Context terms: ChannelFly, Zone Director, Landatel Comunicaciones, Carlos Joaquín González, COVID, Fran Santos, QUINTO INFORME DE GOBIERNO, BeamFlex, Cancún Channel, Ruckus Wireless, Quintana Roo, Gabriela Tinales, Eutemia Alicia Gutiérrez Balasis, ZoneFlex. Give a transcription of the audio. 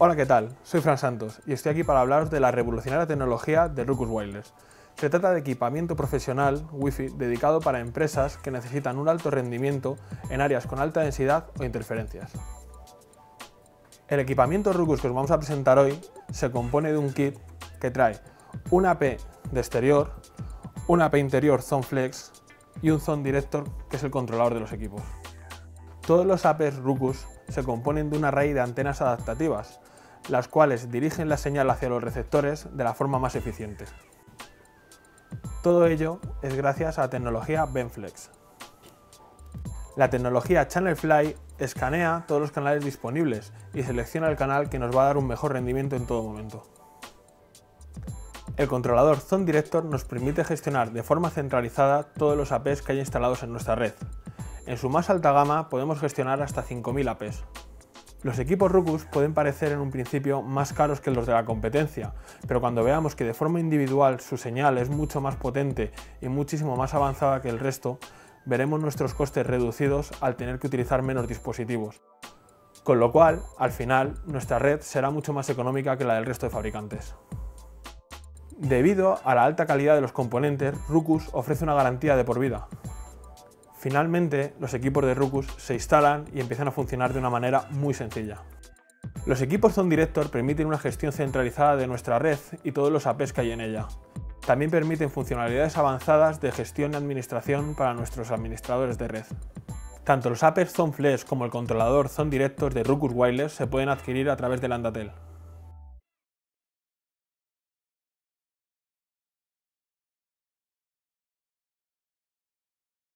Hola, ¿qué tal? Soy Fran Santos y estoy aquí para hablaros de la revolucionaria tecnología de Ruckus Wireless. Se trata de equipamiento profesional Wi-Fi dedicado para empresas que necesitan un alto rendimiento en áreas con alta densidad o interferencias. El equipamiento Ruckus que os vamos a presentar hoy se compone de un kit que trae una AP de exterior, una AP interior ZoneFlex y un Zone Director, que es el controlador de los equipos. Todos los APs Ruckus se componen de un array de antenas adaptativas, las cuales dirigen la señal hacia los receptores de la forma más eficiente. Todo ello es gracias a la tecnología BeamFlex. La tecnología ChannelFly escanea todos los canales disponibles y selecciona el canal que nos va a dar un mejor rendimiento en todo momento. El controlador Zone Director nos permite gestionar de forma centralizada todos los APs que hay instalados en nuestra red. En su más alta gama podemos gestionar hasta 5000 APs. Los equipos Ruckus pueden parecer en un principio más caros que los de la competencia, pero cuando veamos que de forma individual su señal es mucho más potente y muchísimo más avanzada que el resto, veremos nuestros costes reducidos al tener que utilizar menos dispositivos. Con lo cual, al final, nuestra red será mucho más económica que la del resto de fabricantes. Debido a la alta calidad de los componentes, Ruckus ofrece una garantía de por vida. Finalmente, los equipos de Ruckus se instalan y empiezan a funcionar de una manera muy sencilla. Los equipos Zone Director permiten una gestión centralizada de nuestra red y todos los APs que hay en ella. También permiten funcionalidades avanzadas de gestión y administración para nuestros administradores de red. Tanto los APs ZoneFlex como el controlador Zone Director de Ruckus Wireless se pueden adquirir a través de Landatel.